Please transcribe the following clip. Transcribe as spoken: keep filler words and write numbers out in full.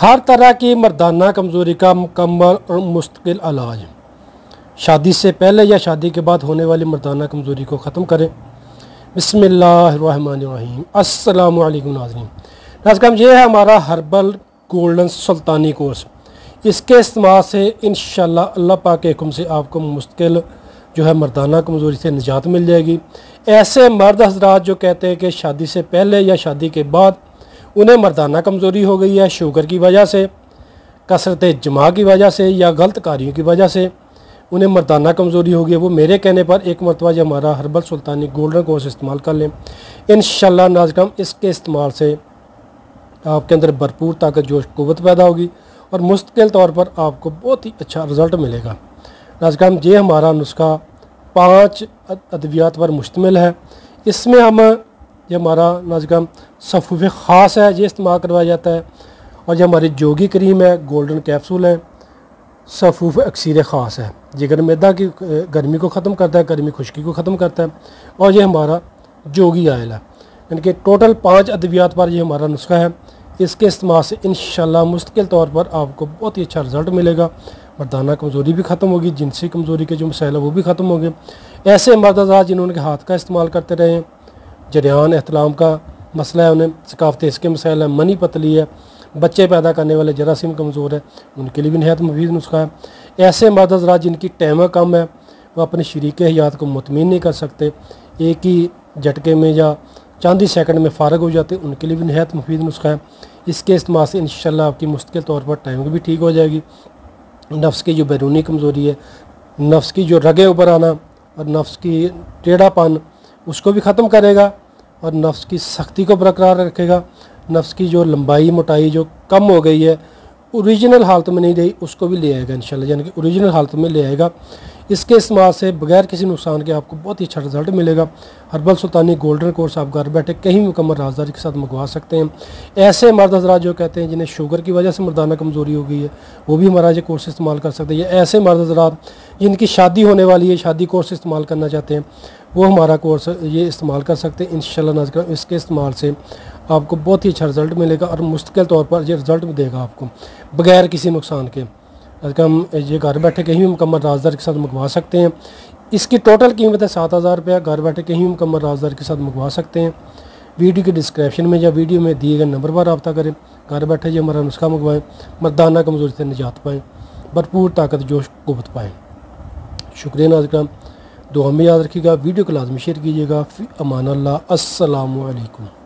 हर तरह की मर्दाना कमज़ोरी का मुकम्मल और मुस्तकिल इलाज। शादी से पहले या शादी के बाद होने वाली मर्दाना कमज़ोरी को ख़त्म करें। बिस्मिल्लाहिर्रहमानिर्रहीम। अस्सलाम वालेकुम नाज़रीन। नाज़रीन ये है हमारा हर्बल गोल्डन सुल्तानी कोर्स। इसके इस्तेमाल से इंशाल्लाह अल्लाह पाक के हुक्म से आपको मुस्तकिल जो है मर्दाना कमज़ोरी से निजात मिल जाएगी। ऐसे मर्द हजरात जो कहते हैं कि शादी से पहले या शादी के बाद उन्हें मर्दाना कमज़ोरी हो गई है, शुगर की वजह से, कसरत जमा की वजह से या गलत कारियों की वजह से उन्हें मर्दाना कमज़ोरी हो गई है, वो मेरे कहने पर एक मरतबा यह हमारा हर्बल सुल्तानी गोल्डन कोर्स इस्तेमाल कर लें। इंशाल्लाह नाज़रीन इसके इस्तेमाल से आपके अंदर भरपूर ताकत, जोश, क़ुव्वत पैदा होगी और मुस्तकिल तौर पर आपको बहुत ही अच्छा रिज़ल्ट मिलेगा। नाज़रीन ये हमारा नुस्खा पाँच अद्वियात पर मुश्तमिल है। इसमें हम ये हमारा नाज़रीन सफ़ूफ़ ख़ास है, ये इस्तेमाल करवाया जाता है, और ये हमारी जोगी क्रीम है, गोल्डन कैप्सूल है, सफ़ूफ़ अक्सीर ख़ास है, जिगर मैदा की गर्मी को ख़त्म करता है, गर्मी खुश्की को ख़त्म करता है, और ये हमारा जोगी आयल है। यानी कि टोटल पाँच अद्वियात पर ये हमारा नुस्खा है। इसके इस्तेमाल से इंशाल्लाह मुस्तकिल तौर पर आपको बहुत ही अच्छा रिज़ल्ट मिलेगा। मर्दाना कमज़ोरी भी ख़त्म होगी, जिनसी कमज़ोरी के जो मसाइल है वो भी ख़त्म होंगे। ऐसे मर्दा जिन्होंने हाथ का इस्तेमाल करते रहे, जरियान एहतलाम का मसला है, उन्हें सकाफ़त इसके मसाइल है, मनी पतली है, बच्चे पैदा करने वाले जरासीम कमज़ोर है, उनके लिए भी नहायत मुफीद नुस्खा है। ऐसे मर्दा हजरात जिनकी टाइम कम है, वो अपने शरीक हयात को मुतमिन नहीं कर सकते, एक ही झटके में या चंद ही सेकंड में फारग हो जाते, उनके लिए भी नहायत मुफीद नुस्खा है। इसके इस्तेमाल से इंशाल्लाह आपकी मुस्तकिल तौर पर टाइम भी ठीक हो जाएगी। नफ्स की जो बैरूनी कमज़ोरी है, नफ्स की जो रगे ऊपर आना और नफ्स की टेढ़ापन, उसको भी ख़त्म करेगा और नफ्स की सख्ती को बरकरार रखेगा। नफ्स की जो लंबाई मोटाई जो कम हो गई है, ओरिजिनल हालत में नहीं रही, उसको भी ले आएगा इंशाल्लाह, यानी कि ओरिजिनल हालत में ले आएगा। इसके इस्तेमाल से बगैर किसी नुकसान के आपको बहुत ही अच्छा रिज़ल्ट मिलेगा। हर्बल सुल्तानी गोल्डन कोर्स आप घर बैठे कहीं मुकम्मल राजदारी के साथ मंगवा सकते हैं। ऐसे मर्द हजरात जो कहते हैं जिन्हें शुगर की वजह से मर्दाना कमज़ोरी हो गई है, वो भी हमारा ये कोर्स इस्तेमाल कर सकते हैं। या ऐसे मर्द हजरात जिनकी शादी होने वाली है, शादी कोर्स इस्तेमाल करना चाहते हैं, वो हमारा कोर्स ये इस्तेमाल कर सकते हैं। इंशाल्लाह नाज़रीन इसके इस्तेमाल से आपको बहुत ही अच्छा रिज़ल्ट मिलेगा और मुस्तकिल तौर पर ये रिज़ल्ट देगा आपको बगैर किसी नुकसान के। हम ये घर बैठे कहीं भी मुकम्मल राजदार के साथ मंगवा सकते हैं। इसकी टोटल कीमत है सात हज़ार रुपया। घर बैठे कहीं भी मुकम्मल राजदार के साथ मंगवा सकते हैं। वीडियो के डिस्क्रिप्शन में या वीडियो में दिए गए नंबर पर रब्ता करें। घर बैठे ये हमारा नुस्खा मंगवाएँ, मर्दाना कमज़ोरी से निजात पाएँ, भरपूर ताकत, जोश, क़ुव्वत पाएँ। शुक्रिया नाज़रीन, दुआ में याद रखिएगा, वीडियो को लाजमी शेयर कीजिएगा। फ़ी अमान अल्लाह, अस्सलामु अलैकुम।